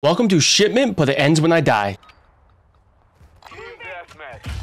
Welcome to Shipment, but it ends when I die. Team Deathmatch.